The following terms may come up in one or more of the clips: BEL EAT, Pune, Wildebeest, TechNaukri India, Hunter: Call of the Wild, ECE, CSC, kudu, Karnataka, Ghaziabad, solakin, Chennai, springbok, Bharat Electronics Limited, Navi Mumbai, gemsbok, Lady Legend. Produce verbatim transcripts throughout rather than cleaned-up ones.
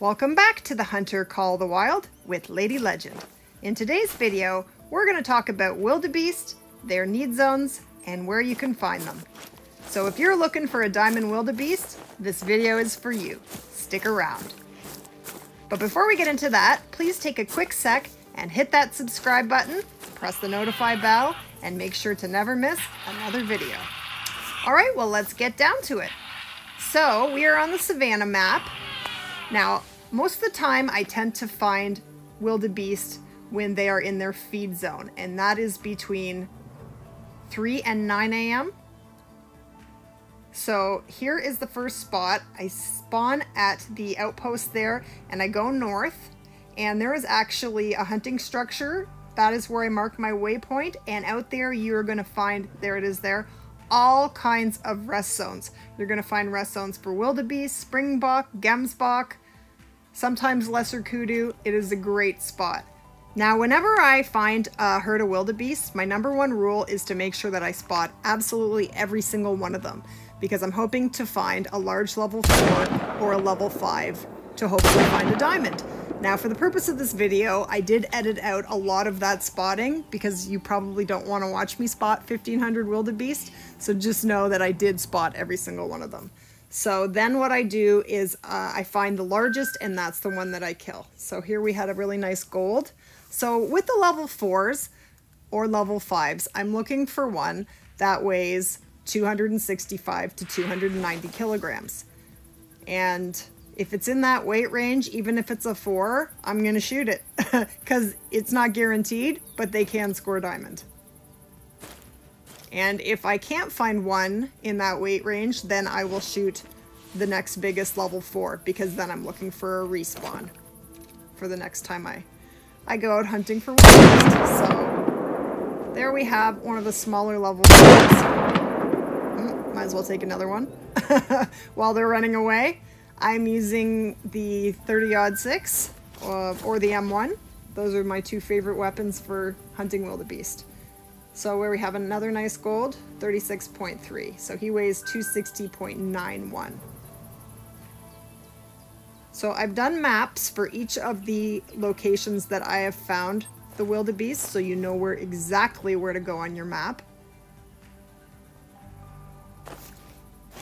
Welcome back to the Hunter: Call of the Wild with Lady Legend. In today's video, we're going to talk about wildebeest, their need zones, and where you can find them. So if you're looking for a diamond wildebeest, this video is for you. Stick around. But before we get into that, please take a quick sec and hit that subscribe button, press the notify bell, and make sure to never miss another video. All right, well, let's get down to it. So we are on the Savannah map. Now, most of the time I tend to find wildebeest when they are in their feed zone, and that is between three and nine A M So here is the first spot. I spawn at the outpost there and I go north, and there is actually a hunting structure. That is where I mark my waypoint, and out there you're gonna find, there it is there, all kinds of rest zones. You're gonna find rest zones for wildebeest, springbok, gemsbok, sometimes lesser kudu. It is a great spot. Now, whenever I find a herd of wildebeest, my number one rule is to make sure that I spot absolutely every single one of them, because I'm hoping to find a large level four or a level five to hopefully find a diamond. Now, for the purpose of this video, I did edit out a lot of that spotting because you probably don't want to watch me spot fifteen hundred wildebeest, so just know that I did spot every single one of them. So then what I do is uh, I find the largest, and that's the one that I kill. So here we had a really nice gold. So with the level fours or level fives, I'm looking for one that weighs two hundred sixty-five to two hundred ninety kilograms. And if it's in that weight range, even if it's a four, I'm gonna shoot it because it's not guaranteed, but they can score diamond. And if I can't find one in that weight range, then I will shoot the next biggest level four, because then I'm looking for a respawn for the next time I, I go out hunting for wildebeest. So there we have one of the smaller level fours. Mm, might as well take another one while they're running away. I'm using the thirty aught six uh, or the M one. Those are my two favorite weapons for hunting wildebeest. So where we have another nice gold, thirty-six point three. So he weighs two hundred sixty point nine one. So I've done maps for each of the locations that I have found the wildebeest, so you know where exactly where to go on your map.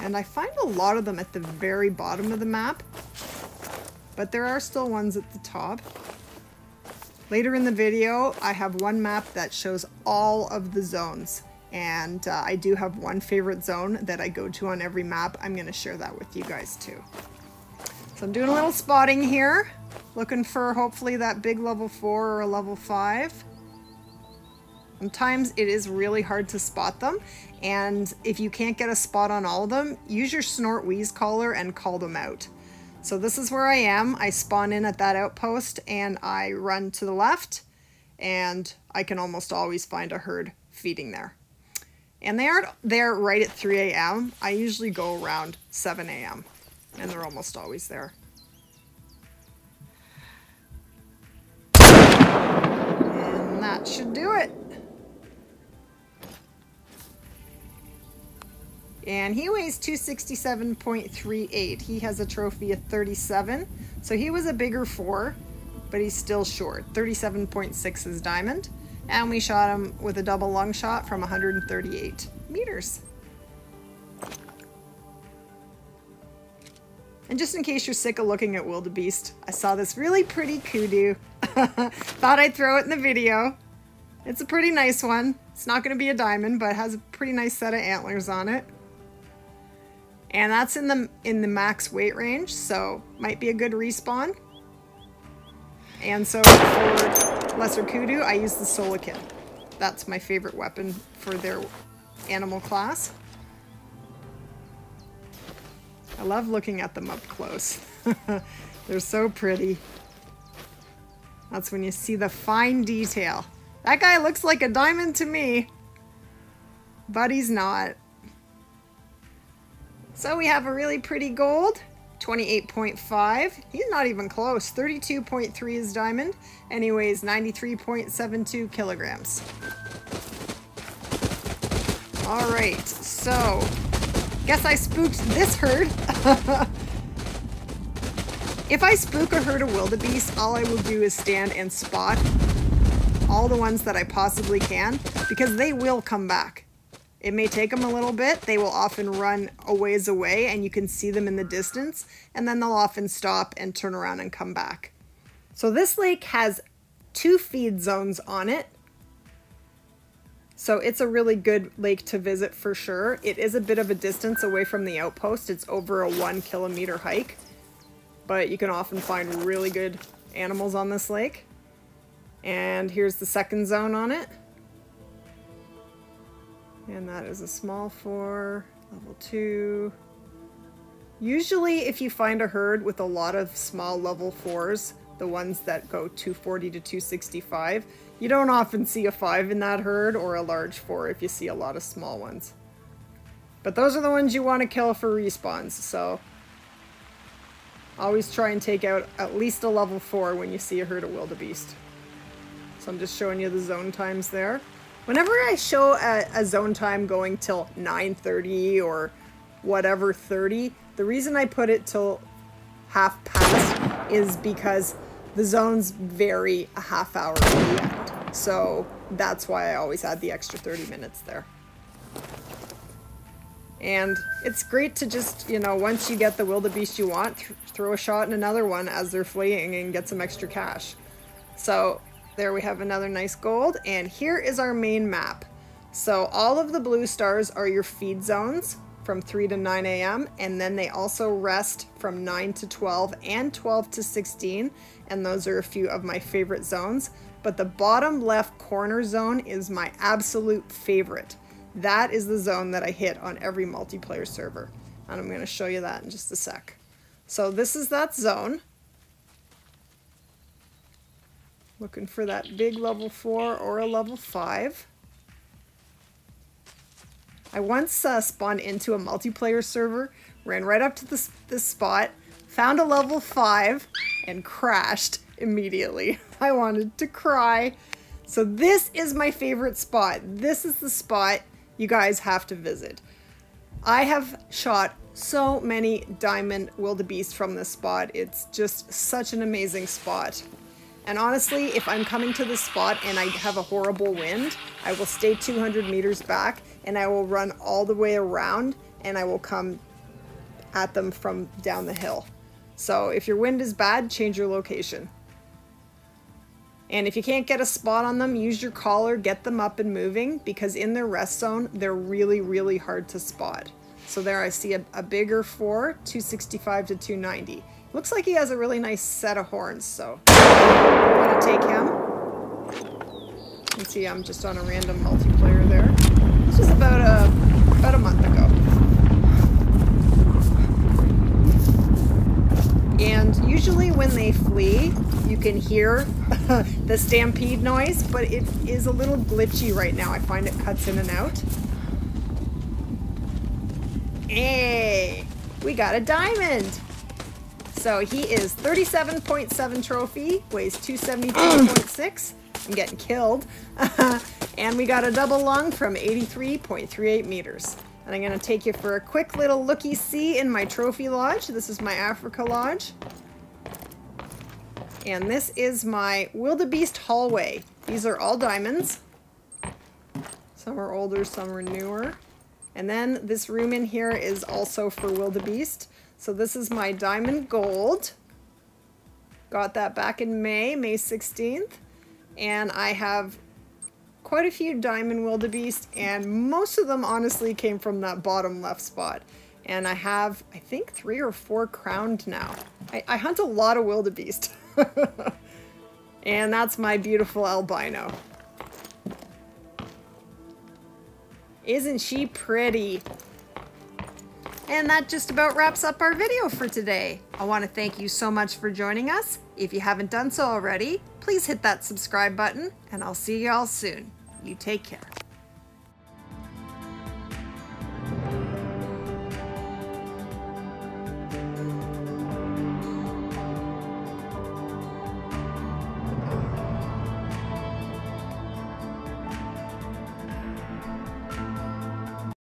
And I find a lot of them at the very bottom of the map, but there are still ones at the top. Later in the video, I have one map that shows all of the zones, and uh, I do have one favorite zone that I go to on every map. I'm gonna share that with you guys too. So I'm doing a little spotting here, looking for hopefully that big level four or a level five. Sometimes it is really hard to spot them, and if you can't get a spot on all of them, use your snort wheeze collar and call them out. So this is where I am. I spawn in at that outpost and I run to the left, and I can almost always find a herd feeding there. And they aren't there right at three A M I usually go around seven A M and they're almost always there. And that should do it. And he weighs two hundred sixty-seven point three eight. He has a trophy of thirty-seven. So he was a bigger four, but he's still short. thirty-seven point six is diamond. And we shot him with a double lung shot from one hundred thirty-eight meters. And just in case you're sick of looking at wildebeest, I saw this really pretty kudu. Thought I'd throw it in the video. It's a pretty nice one. It's not gonna be a diamond, but it has a pretty nice set of antlers on it. And that's in the in the max weight range, so might be a good respawn. And so for lesser kudu, I use the solakin. That's my favorite weapon for their animal class. I love looking at them up close. They're so pretty. That's when you see the fine detail. That guy looks like a diamond to me, but he's not. So we have a really pretty gold, twenty-eight point five. He's not even close. thirty-two point three is diamond, and he weighs ninety-three point seven two kilograms. All right, so guess I spooked this herd. If I spook or herd a wildebeest, all I will do is stand and spot all the ones that I possibly can, because they will come back. It may take them a little bit. They will often run a ways away and you can see them in the distance, and then they'll often stop and turn around and come back. So this lake has two feed zones on it. So it's a really good lake to visit for sure. It is a bit of a distance away from the outpost. It's over a one kilometer hike, but you can often find really good animals on this lake. And here's the second zone on it. And that is a small four, level two. Usually if you find a herd with a lot of small level fours, the ones that go two forty to two sixty-five, you don't often see a five in that herd, or a large four if you see a lot of small ones. But those are the ones you want to kill for respawns, so always try and take out at least a level four when you see a herd of wildebeest. So I'm just showing you the zone times there. Whenever I show a, a zone time going till nine thirty or whatever thirty, the reason I put it till half past is because the zones vary a half hour at the end. So that's why I always add the extra thirty minutes there. And it's great to just, you know, once you get the wildebeest you want, th throw a shot in another one as they're fleeing and get some extra cash. So there we have another nice gold, and here is our main map. So all of the blue stars are your feed zones from three to nine A M and then they also rest from nine to twelve and twelve to sixteen, and those are a few of my favorite zones. But the bottom left corner zone is my absolute favorite. That is the zone that I hit on every multiplayer server, and I'm going to show you that in just a sec. So this is that zone. Looking for that big level four or a level five. I once uh, spawned into a multiplayer server, ran right up to this, this spot, found a level five, and crashed immediately. I wanted to cry. So this is my favorite spot. This is the spot you guys have to visit. I have shot so many diamond wildebeest from this spot. It's just such an amazing spot. And honestly, if I'm coming to this spot and I have a horrible wind, I will stay two hundred meters back and I will run all the way around and I will come at them from down the hill. So if your wind is bad, change your location. And if you can't get a spot on them, use your collar, get them up and moving, because in their rest zone, they're really, really hard to spot. So there I see a, a bigger four, two sixty-five to two ninety. Looks like he has a really nice set of horns, so I'm gonna take him. You can see I'm just on a random multiplayer there. This was about a, about a month ago. And usually when they flee, you can hear the stampede noise, but it is a little glitchy right now. I find it cuts in and out. Hey, we got a diamond! So he is thirty-seven point seven trophy, weighs two seventy-two point six. I'm getting killed. And we got a double lung from eighty-three point three eight meters. And I'm going to take you for a quick little looky-see in my trophy lodge. This is my Africa lodge. And this is my wildebeest hallway. These are all diamonds. Some are older, some are newer. And then this room in here is also for wildebeest. So this is my diamond gold. Got that back in May, May sixteenth. And I have quite a few diamond wildebeest, and most of them honestly came from that bottom left spot. And I have, I think, three or four crowned now. I, I hunt a lot of wildebeest. And that's my beautiful albino. Isn't she pretty? And that just about wraps up our video for today. I want to thank you so much for joining us. If you haven't done so already, please hit that subscribe button, and I'll see you all soon. You take care.